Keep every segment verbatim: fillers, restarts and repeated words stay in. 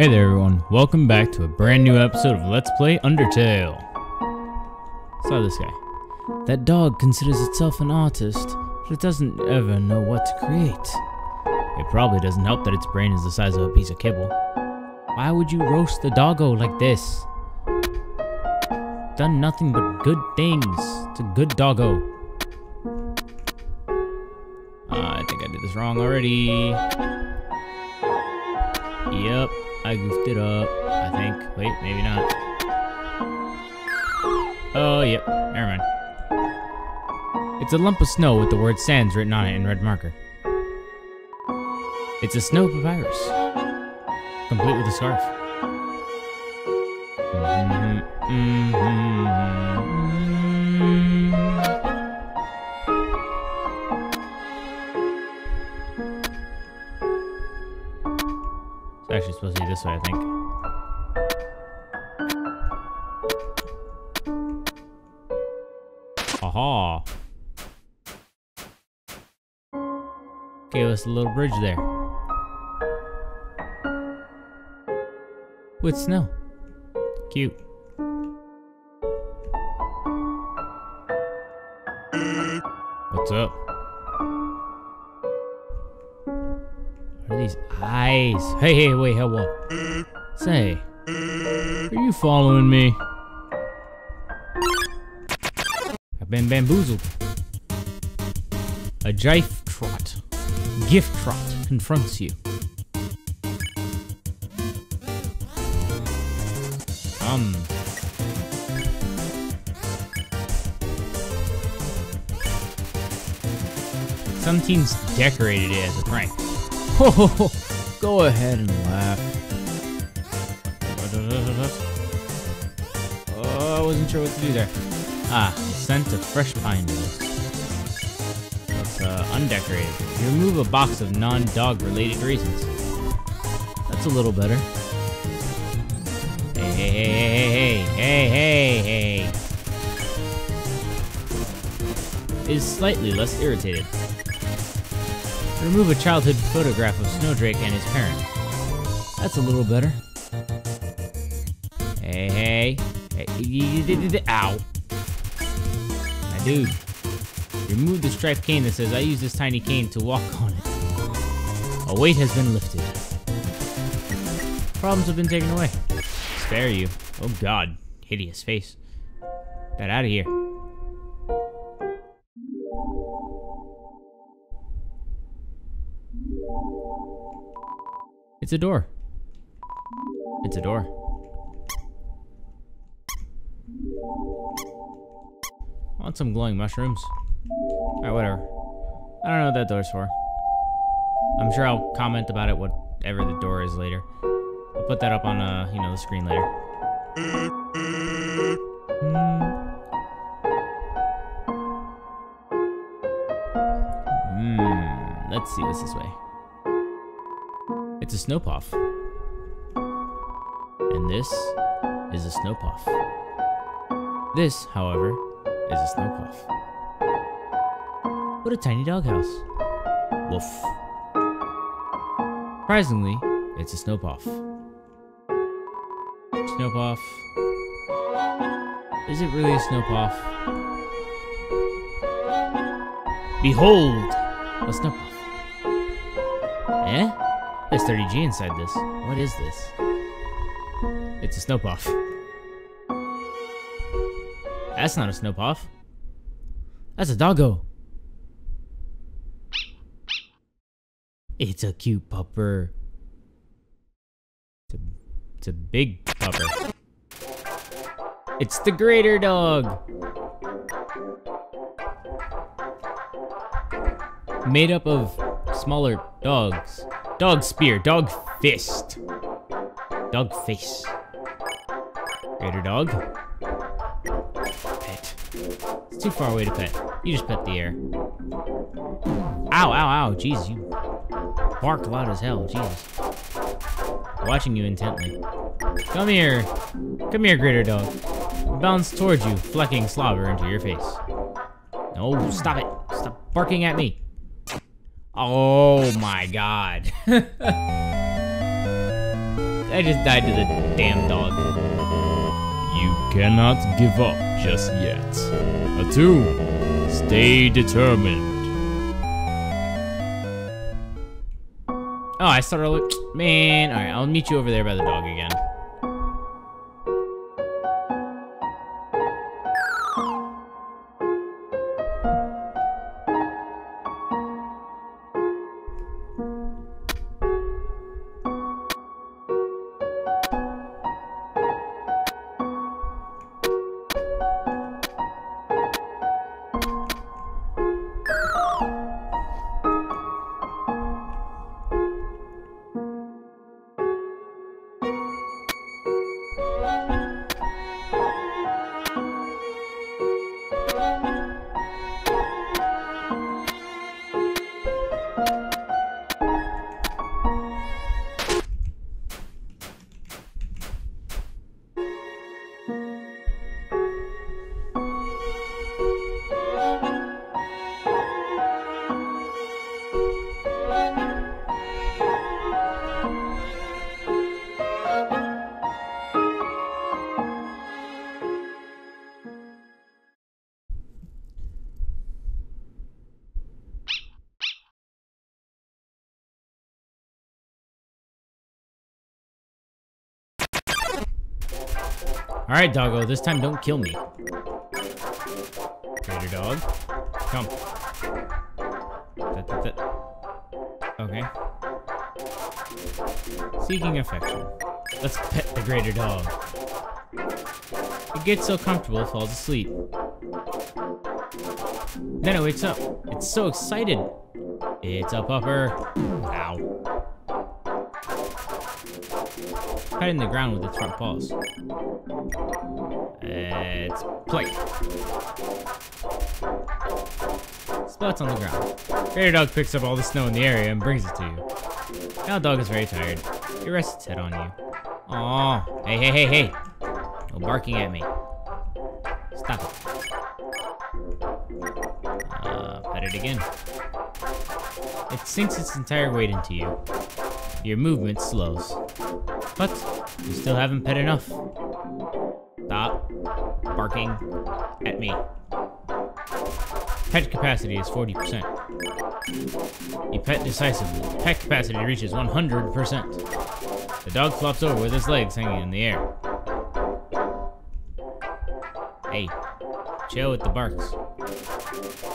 Hey there everyone, welcome back to a brand new episode of Let's Play Undertale. So this guy. That dog considers itself an artist, but it doesn't ever know what to create. It probably doesn't help that its brain is the size of a piece of kibble. Why would you roast the doggo like this? Done nothing but good things to good doggo. Uh, I think I did this wrong already. Yep. I goofed it up, I think. Wait, maybe not. Oh, yep. Never mind. It's a lump of snow with the word Sans written on it in red marker. It's a snow papyrus, complete with a scarf. Mm-hmm, mm-hmm, mm-hmm. It's actually supposed to be this way, I think. Aha! Gave us a little bridge there. With snow. Cute. What's up? What are these eyes? Hey, hey, wait, hold on. Say, are you following me? Been bamboozled. A jife trot, gift trot confronts you. Um. Some teams decorated it as a prank. Ho ho ho! Go ahead and laugh. Oh, I wasn't sure what to do there. Ah, the scent of fresh pine needles. That's uh, undecorated. You remove a box of non-dog related reasons. That's a little better. Hey, hey, hey, hey, hey, hey, hey, hey. Is slightly less irritated. Remove a childhood photograph of Snowdrake and his parent. That's a little better. Hey, hey, hey, ow. Dude, remove the striped cane that says, I use this tiny cane to walk on it. A weight has been lifted. Problems have been taken away. Spare you. Oh god, hideous face. Get out of here. It's a door. It's a door. I want some glowing mushrooms. Alright, whatever. I don't know what that door's for. I'm sure I'll comment about it whatever the door is later. I'll put that up on, uh, you know, the screen later. Hmm. Mm, let's see what's this way. It's a snowpuff. And this is a snowpuff. This, however, is a snowpuff. What a tiny doghouse. Woof. Surprisingly, it's a snowpuff. Snowpuff. Is it really a snowpuff? Behold! A snowpuff. Eh? There's thirty G inside this. What is this? It's a snowpuff. That's not a snowpuff. That's a doggo. It's a cute pupper. It's a, it's a big pupper. It's the greater dog. Made up of smaller dogs. Dog spear, dog fist. Dog face. Greater dog. Pet. It's too far away to pet. You just pet the air. Ow, ow, ow. Jeez, you bark loud as hell. Jeez. Watching you intently. Come here. Come here, greater dog. Bounce towards you, flecking slobber into your face. No, stop it. Stop barking at me. Oh my god. I just died to the damn dog. You cannot give up just yet. Atum, stay determined. Oh, I started look. Man, alright, I'll meet you over there by the dog again. Alright, doggo, this time don't kill me. Trader dog. Come. That, that, that. Okay. Seeking affection. Let's pet the greater dog. It gets so comfortable it falls asleep. Then it wakes up. It's so excited. It's a pupper. Ow. Cutting the ground with its front paws. It's play. Spots on the ground. Greater dog picks up all the snow in the area and brings it to you. Now dog is very tired. It rests its head on you. Aww. Hey, hey, hey, hey. No barking at me. Stop it. Uh, pet it again. It sinks its entire weight into you. Your movement slows. But you still haven't pet enough. Stop barking at me. Pet capacity is forty percent. You pet decisively. Pet capacity reaches one hundred percent. The dog flops over with his legs hanging in the air. Hey, chill with the barks.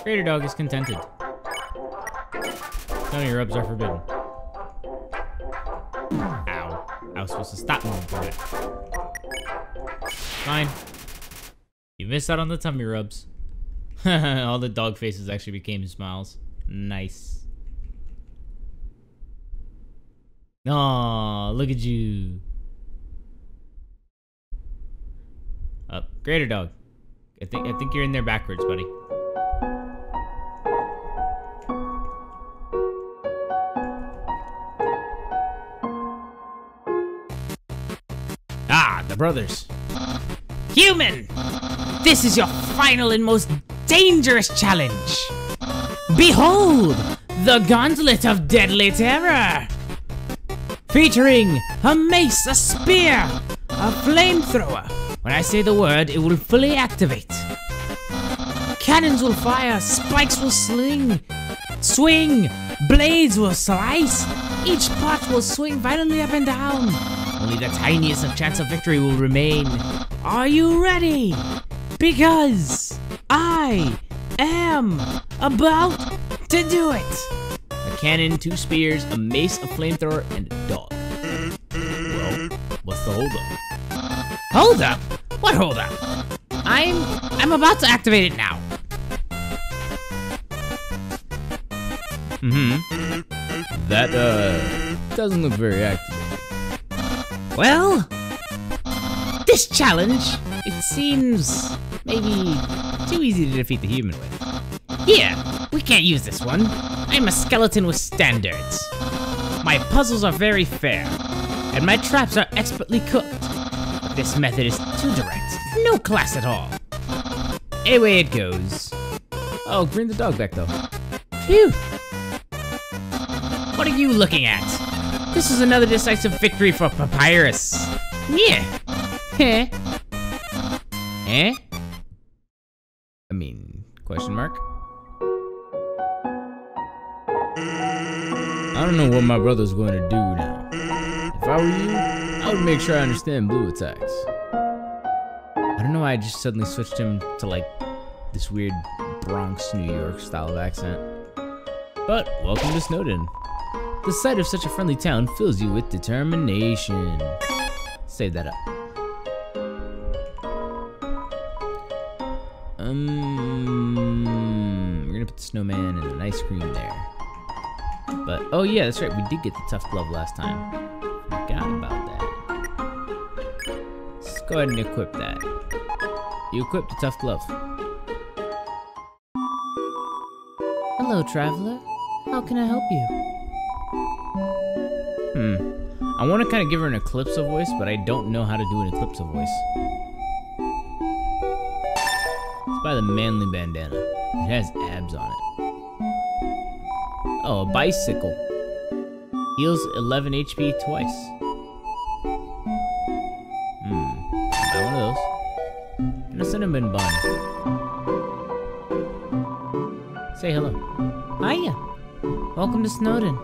Greater dog is contented. Tummy rubs are forbidden. I was supposed to stop moving for it. Fine. You missed out on the tummy rubs. All the dog faces actually became smiles. Nice. Aw, look at you. Up, oh, greater dog. I think I think you're in there backwards, buddy. Brothers. Human! This is your final and most dangerous challenge! Behold! The Gauntlet of Deadly Terror! Featuring a mace, a spear, a flamethrower. When I say the word, it will fully activate. Cannons will fire, spikes will sling, swing, blades will slice, each part will swing violently up and down. Only the tiniest of chance of victory will remain. Are you ready? Because I am about to do it. A cannon, two spears, a mace, a flamethrower, and a dog. Well, what's the holdup? Hold up? What hold up? I'm I'm about to activate it now. Mm-hmm. That uh doesn't look very active. Well, this challenge, it seems maybe too easy to defeat the human with. Here, we can't use this one. I'm a skeleton with standards. My puzzles are very fair, and my traps are expertly cooked. But this method is too direct, no class at all. Away it goes. Oh, bring the dog back though. Phew. What are you looking at? This is another decisive victory for Papyrus. Yeah. Heh. Eh? I mean, question mark? I don't know what my brother's going to do now. If I were you, I would make sure I understand blue attacks. I don't know why I just suddenly switched him to like this weird Bronx, New York style of accent. But welcome to Snowdin. The sight of such a friendly town fills you with determination. Save that up. Um, we're gonna put the snowman and an ice cream there. But, oh yeah, that's right, we did get the tough glove last time. Forgot about that. Let's go ahead and equip that. You equipped the tough glove. Hello, traveler. How can I help you? Hmm. I want to kind of give her an Eclipsa voice, but I don't know how to do an Eclipsa voice. It's by the manly bandana. It has abs on it. Oh, a bicycle. Heals eleven H P twice. Hmm. Buy one of those. And a cinnamon bun. Say hello. Hiya. Welcome to Snowdin.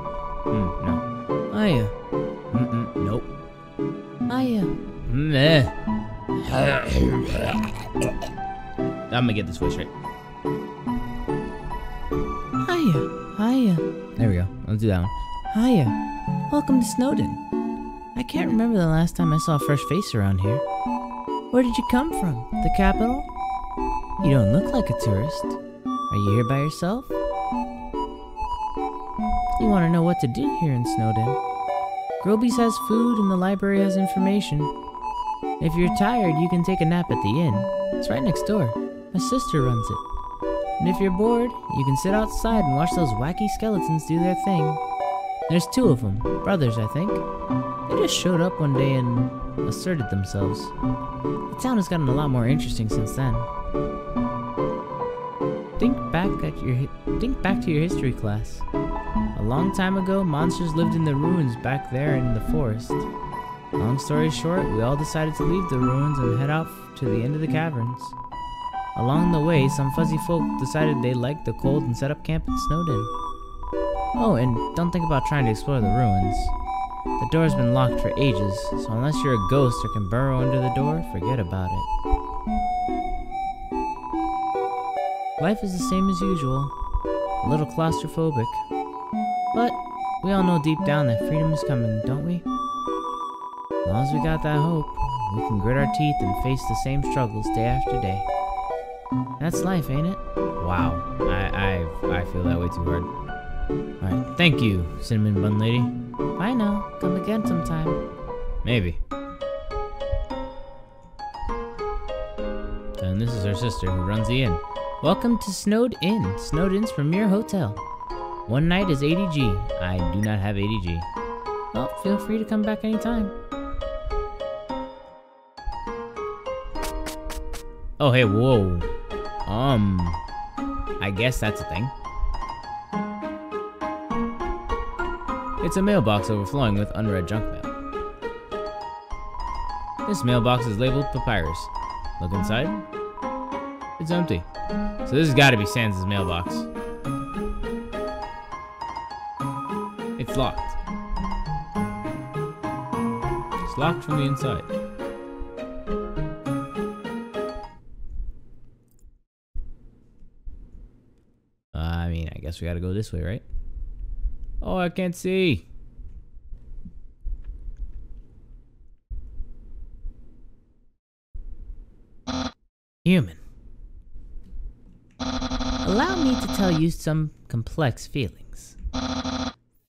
Hmm, no. Hiya. Mm-mm, nope. Hiya. Meh. I'm gonna get this voice right. Hiya. Hiya. There we go. Let's do that one. Hiya. Welcome to Snowdin. I can't remember the last time I saw a fresh face around here. Where did you come from? The capital? You don't look like a tourist. Are you here by yourself? You want to know what to do here in Snowdin. Groby's has food and the library has information. If you're tired, you can take a nap at the inn. It's right next door. My sister runs it. And if you're bored, you can sit outside and watch those wacky skeletons do their thing. There's two of them, brothers, I think. They just showed up one day and asserted themselves. The town has gotten a lot more interesting since then. Think back at your think back to your history class. A long time ago, monsters lived in the ruins back there in the forest. Long story short, we all decided to leave the ruins and head off to the end of the caverns. Along the way, some fuzzy folk decided they liked the cold and set up camp in Snowdin. Oh, and don't think about trying to explore the ruins. The door's been locked for ages, so unless you're a ghost or can burrow under the door, forget about it. Life is the same as usual, a little claustrophobic. But we all know deep down that freedom is coming, don't we? As long as we got that hope, we can grit our teeth and face the same struggles day after day. That's life, ain't it? Wow, I, I I feel that way too hard. Alright, thank you, Cinnamon Bun Lady. Bye now, come again sometime. Maybe. And this is our sister who runs the inn. Welcome to Snowdin. Snowdin's premier hotel. One night is eighty G. I do not have eighty G. Well, feel free to come back anytime. Oh, hey, whoa. Um, I guess that's a thing. It's a mailbox overflowing with unread junk mail. This mailbox is labeled Papyrus. Look inside. It's empty. So this has got to be Sans' mailbox. It's locked. It's locked from the inside. We gotta go this way, right? Oh, I can't see. Human. Allow me to tell you some complex feelings.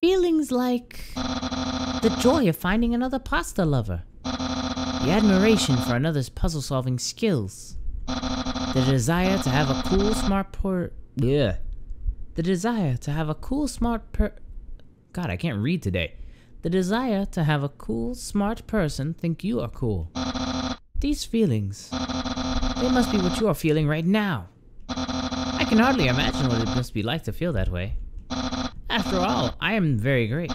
Feelings like the joy of finding another pasta lover, the admiration for another's puzzle-solving skills, the desire to have a cool, smart por- yeah. The desire to have a cool, smart per- God, I can't read today. The desire to have a cool, smart person think you are cool. These feelings, they must be what you are feeling right now. I can hardly imagine what it must be like to feel that way. After all, I am very great.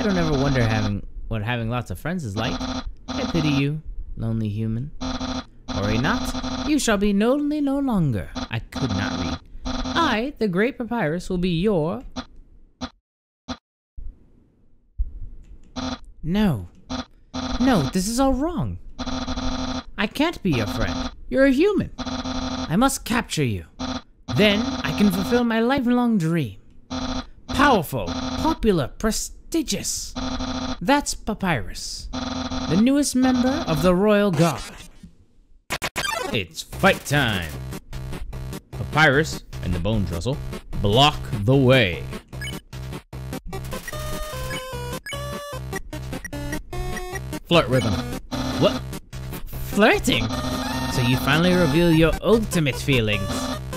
I don't ever wonder having what having lots of friends is like. I pity you, lonely human. Worry not, you shall be lonely no longer. I could not read. I, the great Papyrus, will be your... No. No, this is all wrong. I can't be your friend. You're a human. I must capture you. Then I can fulfill my lifelong dream. Powerful, popular, prestigious. That's Papyrus, the newest member of the Royal Guard. It's fight time. Papyrus and the Bone Drizzle block the way. Flirt rhythm. What? Flirting? So you finally reveal your ultimate feelings.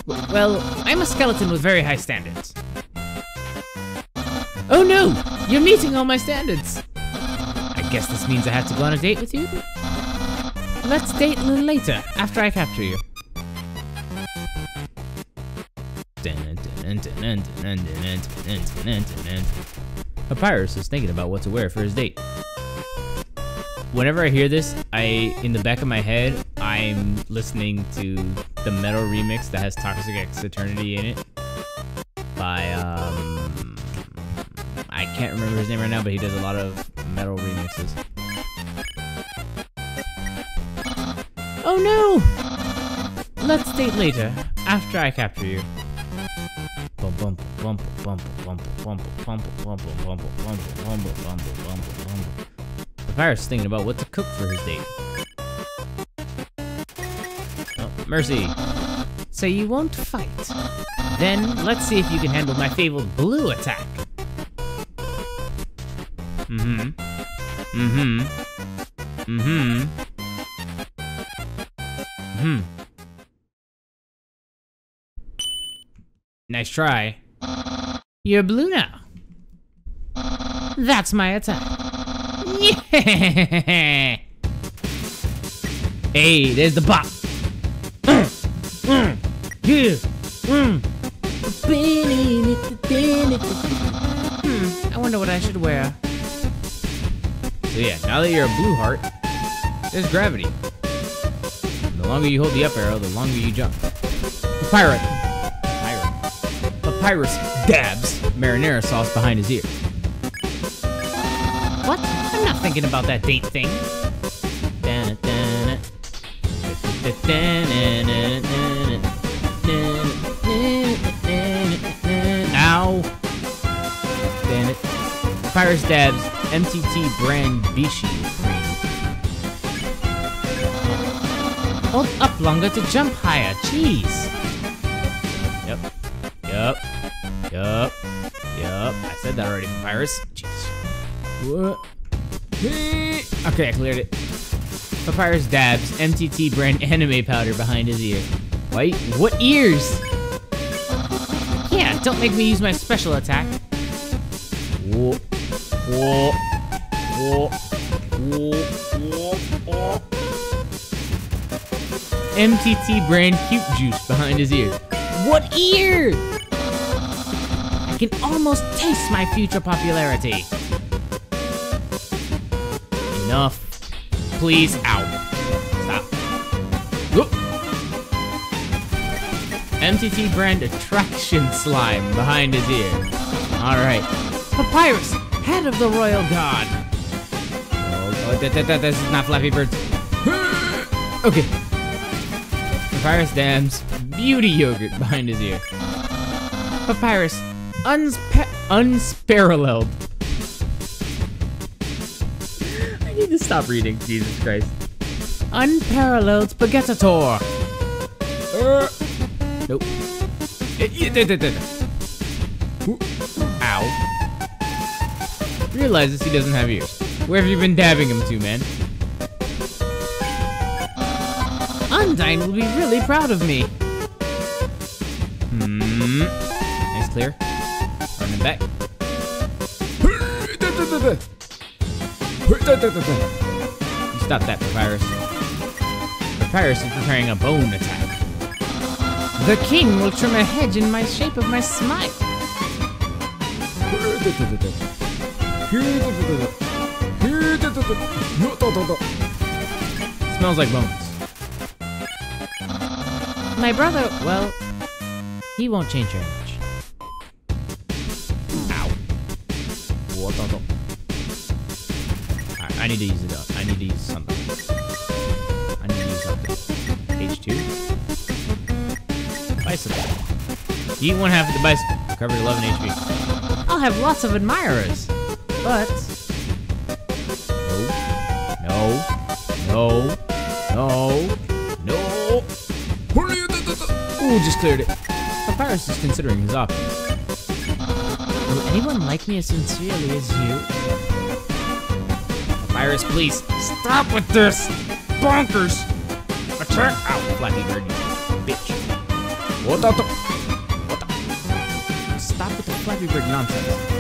Well, I'm a skeleton with very high standards. Oh no! You're meeting all my standards! I guess this means I have to go on a date with you? Let's date a little later, after I capture you. Papyrus is thinking about what to wear for his date. Whenever I hear this, I, in the back of my head, I'm listening to the metal remix that has Toxic X Eternity in it by, um, I can't remember his name right now, but he does a lot of metal remixes. Oh no! Let's date later, after I capture you. Papyrus is thinking about what to cook for his date. Oh, mercy. So you won't fight. Then, let's see if you can handle my fabled blue attack. Mm-hmm. Mm-hmm. Mm-hmm. Mm-hmm. Nice try. You're blue now. That's my attack. Yeah. Hey, there's the bop. Mm, mm, yeah, mm. Hmm, I wonder what I should wear. So yeah, now that you're a blue heart, there's gravity. The longer you hold the up arrow, the longer you jump. Papyrus. Papyrus. Papyrus dabs marinara sauce behind his ear. What? I'm not thinking about that date thing. Ow. Papyrus dabs M T T brand Vichy cream. Hold up longer to jump higher. Jeez. Yep. Yep. Yep. Yep. I said that already, Papyrus. Jeez. What? Okay, I cleared it. Papyrus dabs M T T brand anime powder behind his ear. Wait, what ears? Yeah, don't make me use my special attack. Whoa, whoa, whoa, whoa, whoa, whoa. M T T brand cute juice behind his ear. What ear? I can almost taste my future popularity. Enough. Please. Ow. Stop. Whoop. M T T brand attraction slime behind his ear. Alright. Papyrus, head of the Royal Guard. Oh, oh that, that, that, this is not Flappy Birds. Okay. Papyrus dams beauty yogurt behind his ear. Papyrus, unspe unsparalleled. Stop reading, Jesus Christ. Unparalleled Spaghettator! Uh, nope. Ow. Realizes he doesn't have ears. Where have you been dabbing him to, man? Undyne will be really proud of me. Hmm. Nice clear. Running back. You stop that, Papyrus. Papyrus is preparing a bone attack. The king will trim a hedge in my shape of my smile. Smells like bones. My brother, well, he won't change very much. Ow. Alright, I need to use it up. I need to use something. I need to use something. H two. Bicycle. You eat one half of the bicycle. Recovered eleven H P. I'll have lots of admirers. But... No. No. No. No. No. Ooh, just cleared it. Papyrus is considering his options. Will anyone like me as sincerely as you? Papyrus, please, stop with this! Bonkers! A turn out, Flappy Bird, bitch. What the? What the? Stop with the Flappy Bird nonsense.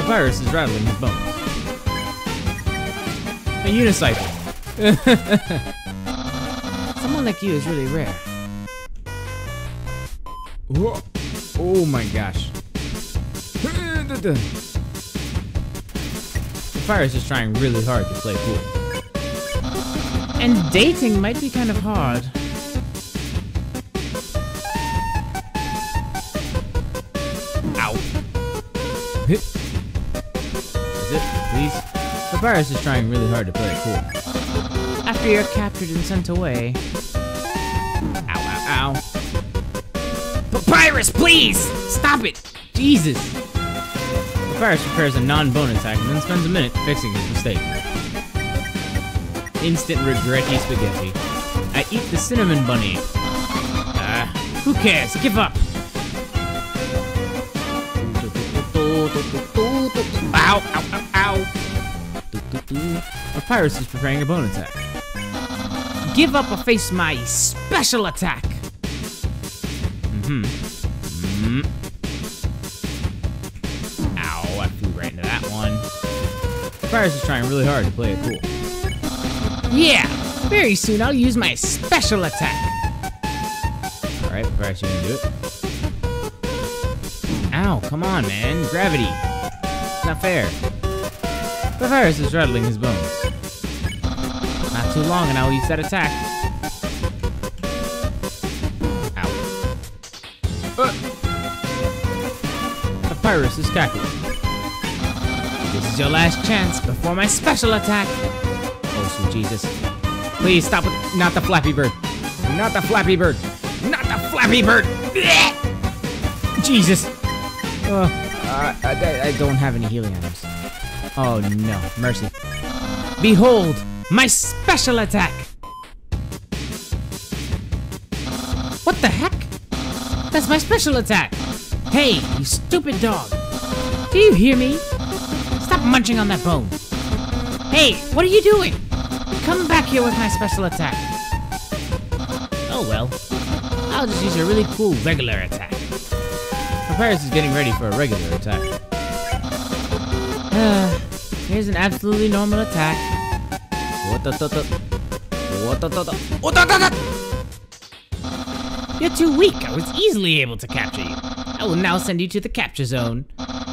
Papyrus is rattling his bones. A unicycle. Someone like you is really rare. Whoa. Oh my gosh. Papyrus is trying really hard to play pool. And dating might be kind of hard. Ow. Is it, please? Papyrus is trying really hard to play pool. After you're captured and sent away. Ow, ow, ow. Papyrus, please! Stop it! Jesus! Papyrus prepares a non-bonus attack and then spends a minute fixing his mistake. Instant regretty spaghetti. I eat the cinnamon bunny. Uh, who cares? Give up! Ow! Ow! Ow! Ow! Papyrus is preparing a bonus attack. Give up or face my special attack! Hmm. Mm. Ow, I flew right into that one. Papyrus is trying really hard to play it cool. Yeah! Very soon I'll use my special attack! Alright, Papyrus, you can do it. Ow, come on, man. Gravity. It's not fair. Papyrus is rattling his bones. Not too long and I'll use that attack. Papyrus is cackling. This is your last chance before my special attack. Oh, sweet Jesus. Please stop with. Not the Flappy Bird. Not the Flappy Bird. Not the Flappy Bird. Blech! Jesus. Uh, uh, I, I don't have any healing items. Oh, no. Mercy. Behold, my special attack. What the heck? That's my special attack. Hey, you stupid dog! Do you hear me? Stop munching on that bone! Hey, what are you doing? Come back here with my special attack! Oh well. I'll just use a really cool regular attack. Papyrus is getting ready for a regular attack. Uh, here's an absolutely normal attack. You're too weak! I was easily able to capture you! I will now send you to the capture zone,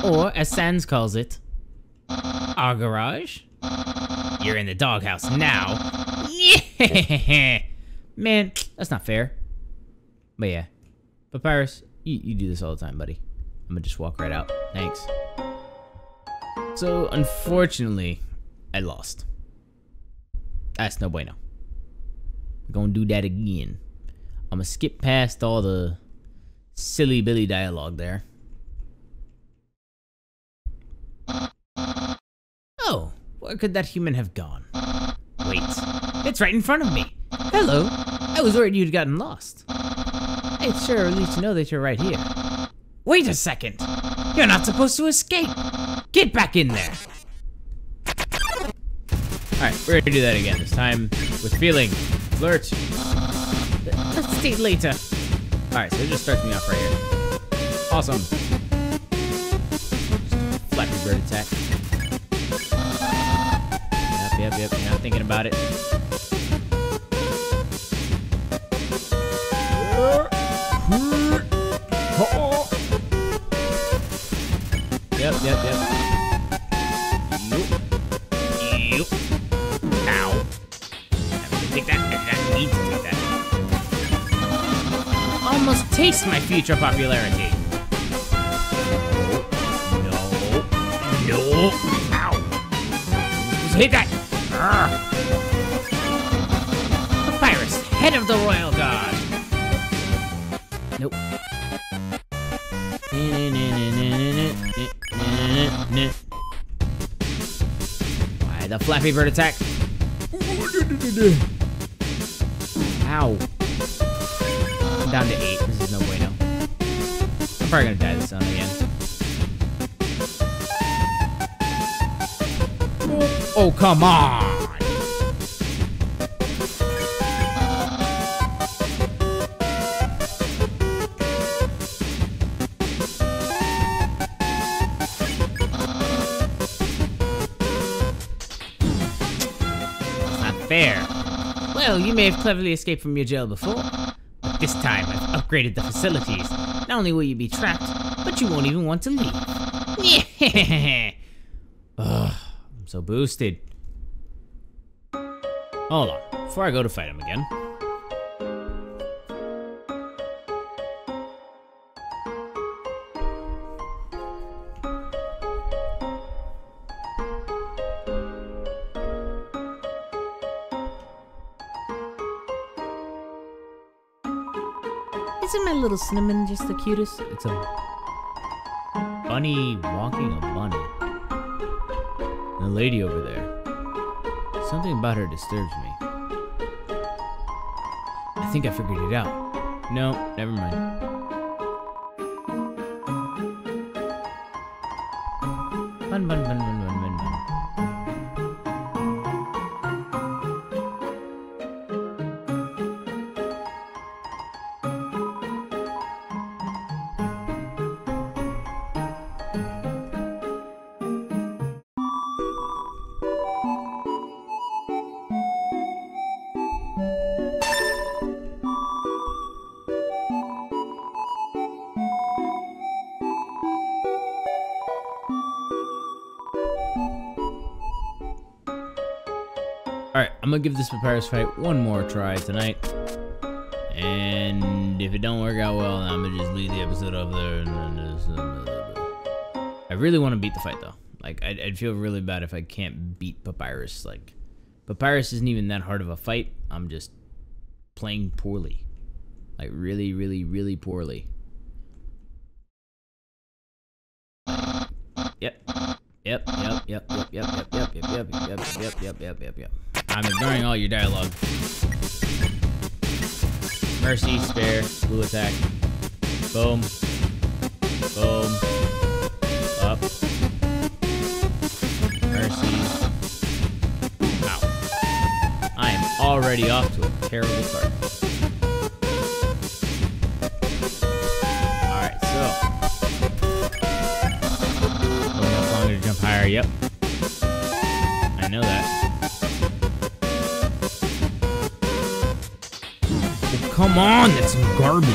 or as Sans calls it, our garage. You're in the doghouse now. Yeah, man, that's not fair. But yeah, Papyrus, you, you do this all the time, buddy. I'm gonna just walk right out. Thanks. So unfortunately, I lost. That's no bueno. We're gonna do that again. I'm gonna skip past all the silly Billy dialogue there. Oh, where could that human have gone? Wait, it's right in front of me. Hello, I was worried you'd gotten lost. It's sure a relief to know that you're right here. Wait a second, you're not supposed to escape. Get back in there. Alright, we're gonna do that again, this time with feeling. Alert. Let's see later. Alright, so it just starts me off right here. Awesome. Flappy Bird attack. Yep, yep, yep. Now I'm thinking about it. Yep, yep, yep. take that, and I need to take that. Almost taste my future popularity. No, no, ow. Just hit that. Arrgh. Papyrus, head of the royal guard. Nope. Why the Flappy Bird attack? Ow. I'm down to eight. This is no bueno. I'm probably gonna die this round again. Oh, come on! Well, you may have cleverly escaped from your jail before, but this time I've upgraded the facilities. Not only will you be trapped, but you won't even want to leave. Yeah. Ugh, I'm so boosted. Hold on, before I go to fight him again. Isn't my little cinnamon just the cutest? It's a bunny walking a bunny. And the lady over there. Something about her disturbs me. I think I figured it out. No, never mind. Bun, bun, bun, bun, bun, bun, I'm gonna give this Papyrus fight one more try tonight, and if it don't work out well, I'm gonna just leave the episode up there. And then just, uh, I really want to beat the fight though. Like, I'd, I'd feel really bad if I can't beat Papyrus. Like, Papyrus isn't even that hard of a fight. I'm just playing poorly, like really, really, really poorly. Yep. Yep. Yep. Yep. Yep. Yep. Yep. Yep. Yep. Yep. Yep. Yep. Yep. Yep. Yep. I'm ignoring all your dialogue. Mercy, spare, blue attack. Boom. Boom. Up. Mercy. Ow. I am already off to a terrible start. Alright, so. A little longer to jump higher, yep. I know that. Come on, that's some garbage.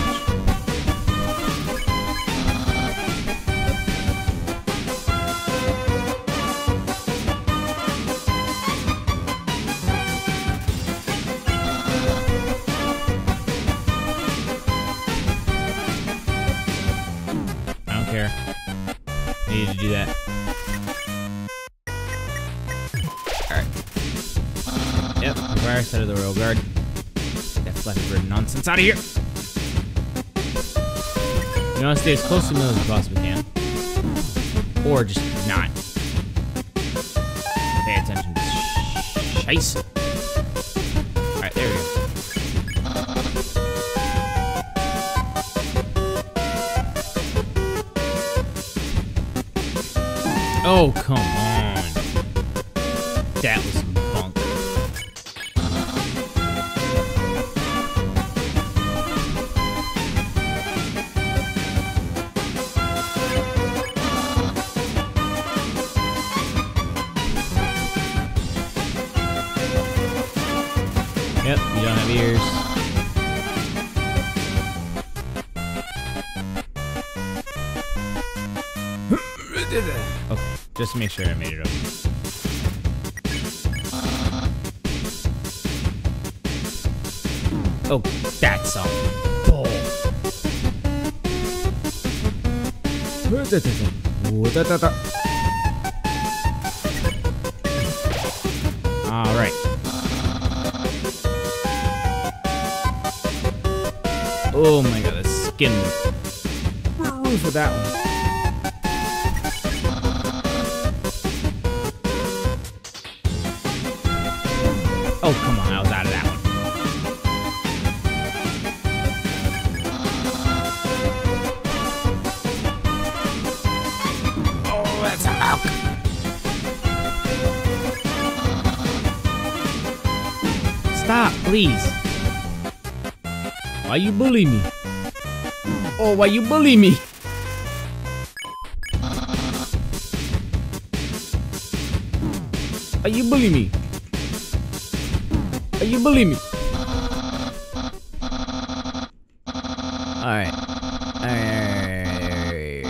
I don't care. I need to do that. Alright. Yep, the virus out of the royal guard. Flappy Bird nonsense out of here. You want to stay as close to the middle as you possibly can, or just not pay attention to shice. All right, there we go. Oh, come on! That was. Yep, you don't have ears. Okay, just to make sure I made it up. Oh, that's a ball. All right. Oh my god, the skin for that one. Oh, come on, I was out of that one. Oh, that's an elk. Stop, please. Why you bully me? Oh, why you bully me? Why you bully me? You believe me? Alright. Alright.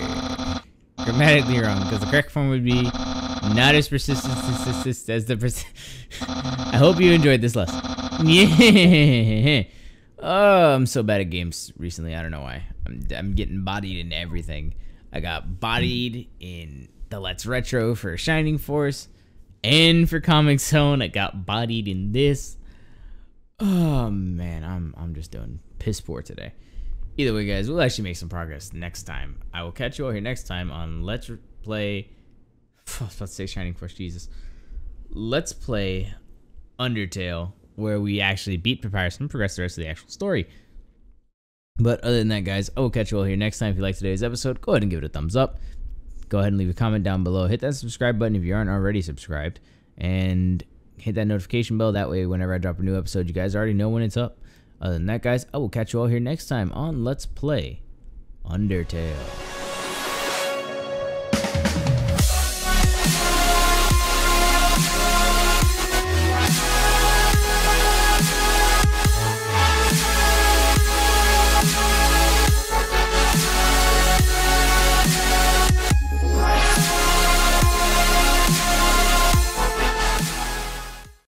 Grammatically wrong, because the correct form would be not as persistent as the pers I hope you enjoyed this lesson. Yeah. Oh, I'm so bad at games recently. I don't know why. I'm, I'm getting bodied in everything. I got bodied in the Let's Retro for Shining Force, and for Comic Zone. I got bodied in this. Oh man, I'm I'm just doing piss poor today. Either way, guys, we'll actually make some progress next time. I will catch you all here next time on Let's Play. I was about to say Shining Force, Jesus. Let's play Undertale, where we actually beat Papyrus and progress the rest of the actual story. But other than that, guys, I will catch you all here next time. If you like today's episode, go ahead and give it a thumbs up. Go ahead and leave a comment down below. Hit that subscribe button if you aren't already subscribed, and hit that notification bell. That way, whenever I drop a new episode, you guys already know when it's up. Other than that, guys, I will catch you all here next time on Let's Play Undertale.